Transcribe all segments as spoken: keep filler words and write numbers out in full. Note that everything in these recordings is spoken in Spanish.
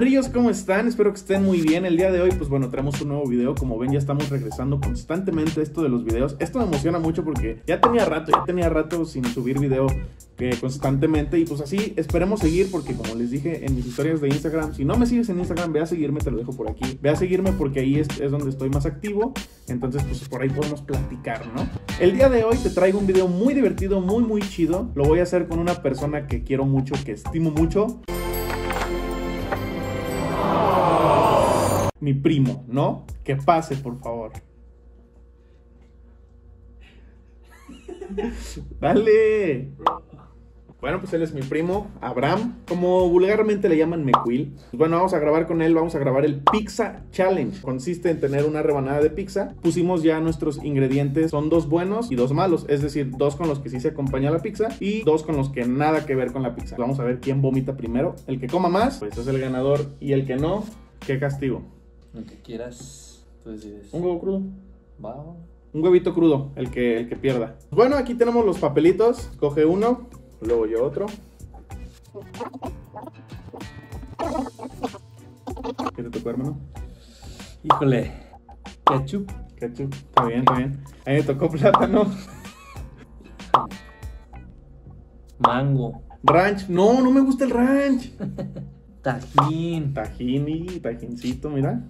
Morrillos, ¿cómo están? Espero que estén muy bien. El día de hoy, pues bueno, traemos un nuevo video. Como ven, ya estamos regresando constantemente a esto de los videos. Esto me emociona mucho porque ya tenía rato, ya tenía rato sin subir video eh, constantemente. Y pues así esperemos seguir porque, como les dije en mis historias de Instagram, si no me sigues en Instagram, ve a seguirme, te lo dejo por aquí. Ve a seguirme porque ahí es, es donde estoy más activo. Entonces, pues por ahí podemos platicar, ¿no? El día de hoy te traigo un video muy divertido, muy, muy chido. Lo voy a hacer con una persona que quiero mucho, que estimo mucho. Mi primo, ¿no? Que pase, por favor. Dale. Bueno, pues él es mi primo, Abraham. Como vulgarmente le llaman Mequil. Bueno, vamos a grabar con él, vamos a grabar el Pizza Challenge. Consiste en tener una rebanada de pizza. Pusimos ya nuestros ingredientes, son dos buenos y dos malos. Es decir, dos con los que sí se acompaña la pizza y dos con los que nada que ver con la pizza. Vamos a ver quién vomita primero. El que coma más, pues es el ganador. Y el que no, qué castigo. Lo que quieras, tú decides. ¿Un huevo crudo? Va. Un huevito crudo, el que, el que pierda. Bueno, aquí tenemos los papelitos. Coge uno, luego yo otro. ¿Qué te tocó, hermano? Híjole. Ketchup. Ketchup. Está bien, está bien. A mí me tocó plátano. Mango. Ranch. No, no me gusta el ranch. Tajín. Tajín y tajincito, mira.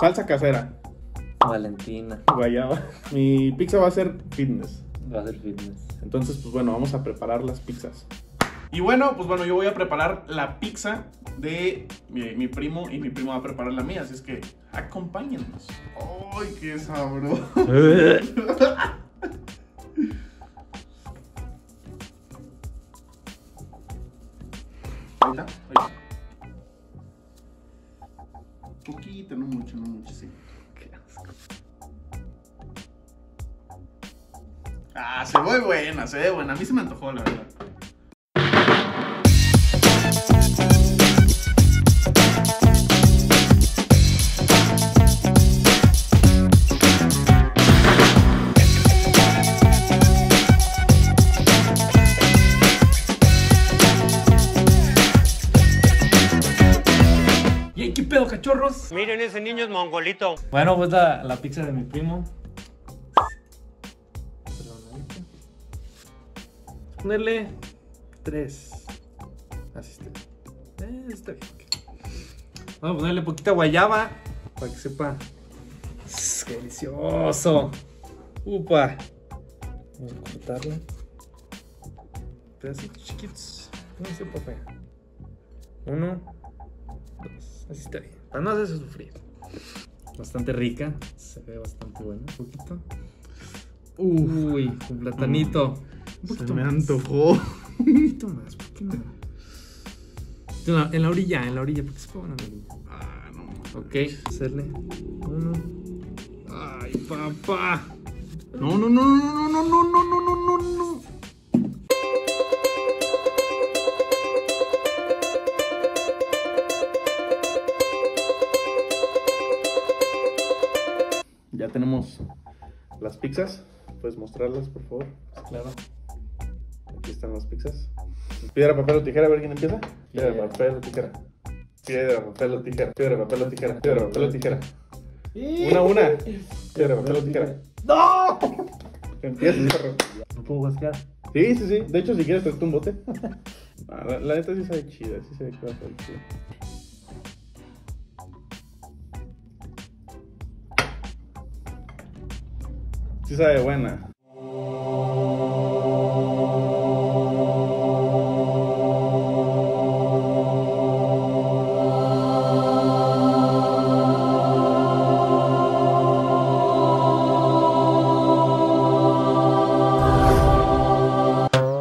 Salsa casera. Valentina. Guayaba. Mi pizza va a ser fitness. Va a ser fitness. Entonces, pues bueno, vamos a preparar las pizzas. Y bueno, pues bueno, yo voy a preparar la pizza de mi, mi primo y mi primo va a preparar la mía. Así es que acompáñennos. ¡Ay, qué sabroso! Ahí está, ahí está. Poquito, no mucho, no mucho, sí. Qué asco. Ah, se ve buena, se ve buena. A mí se me antojó, la verdad. ¿Qué pedo, cachorros? Miren, ese niño es mongolito. Bueno, pues la, la pizza de mi primo. Ponerle tres. Así está. Eh, está bien. Vamos a ponerle poquita guayaba para que sepa. ¡Qué delicioso! ¡Upa! Vamos a cortarla. Pedacitos chiquitos. No sé, papá. Uno. Así está bien, para no hacerse sufrir. Bastante rica, se ve bastante buena. Un poquito. Uy, un platanito. Un poquito se me más. Antojó. Un poquito más, ¿por qué no? En la, en la orilla, en la orilla, porque se fue buena la orilla. Ah, no. Ok, hacerle uno. Ay, papá. No, no, no, no, no, no, no, no, no, no, no. Ya tenemos las pizzas. ¿Puedes mostrarlas, por favor? Claro. Aquí están las pizzas. Piedra, papel o tijera, a ver quién empieza. Piedra, yeah. papel o tijera. Piedra, papel o tijera. Piedra, papel o tijera. Piedra, papel o tijera. Una, una. Piedra, papel o tijera. ¡No! Empieza, perro. ¿No puedo guasquear? Sí, sí, sí. De hecho, si quieres, traes un bote. No, la, la neta sí se ve chida. Sí se ve chida. Sí sabe buena. Me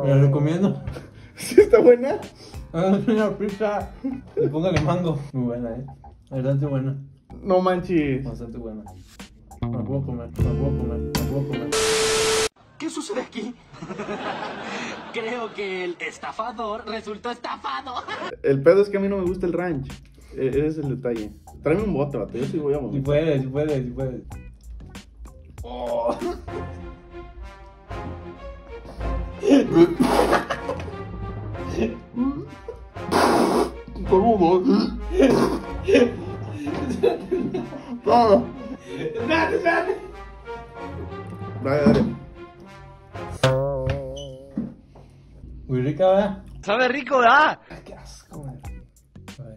lo recomiendo. ¿Sí está buena? Háganse una pizza. Le póngale mango. Muy buena, eh. Bastante buena. No manches. Bastante buena. No puedo comer, no puedo comer, no puedo comer. ¿Qué sucede aquí? Creo que el estafador resultó estafado. El pedo es que a mí no me gusta el ranch. E ese es el detalle. Tráeme un bote, bato. Yo sí voy a morir. Si puedes, si puedes, si puedes. Oh. Estornudo. Dale, dale. Dale, dale. Muy rica, ¿verdad? Sabe rico, ¿verdad? Qué asco, man. A ver.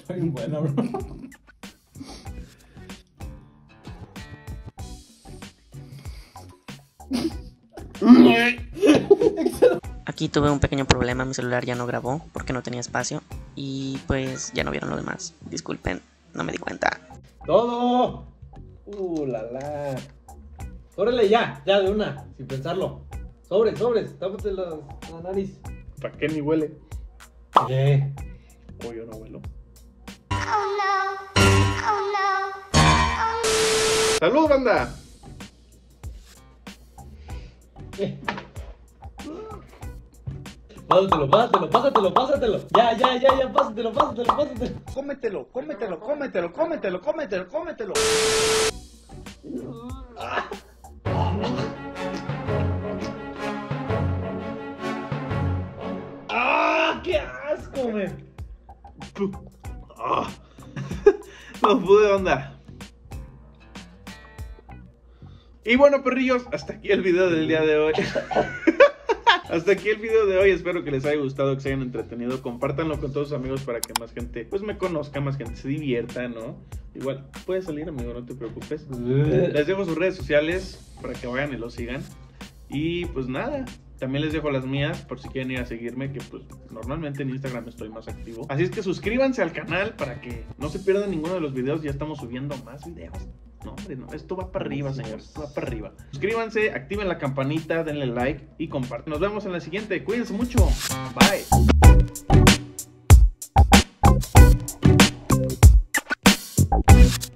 Está bien buena, bro. Aquí tuve un pequeño problema, mi celular ya no grabó porque no tenía espacio y pues ya no vieron lo demás. Disculpen, no me di cuenta. ¡Todo! ¡Uh, la la! ¡Órale ya! Ya de una, sin pensarlo. ¡Sobres, sobres! ¡Tápate la, la nariz! ¿Para qué ni huele? ¿Qué? Oh, yo no huelo. Oh, no. Oh, no. Oh, no. ¡Salud, banda! Eh. Pásatelo, pásatelo, pásatelo, pásatelo. Ya, ya, ya, ya, pásatelo, pásatelo, pásatelo. Cómetelo, cómetelo, cómetelo, cómetelo, cómetelo, cómetelo. ¡Ah! ¡Qué asco, men! No pude, onda. Y bueno, perrillos, hasta aquí el video del día de hoy. Hasta aquí el video de hoy, espero que les haya gustado, que se hayan entretenido. Compártanlo con todos sus amigos para que más gente, pues me conozca, más gente se divierta, ¿no? Igual, puedes salir, amigo, no te preocupes. Les dejo sus redes sociales para que vayan y lo sigan. Y pues nada, también les dejo las mías por si quieren ir a seguirme, que pues normalmente en Instagram estoy más activo. Así es que suscríbanse al canal para que no se pierdan ninguno de los videos, ya estamos subiendo más videos. No, hombre, no. Esto va para arriba, señores. Esto va para arriba. Suscríbanse, activen la campanita, denle like y compartan. Nos vemos en la siguiente. Cuídense mucho. Bye.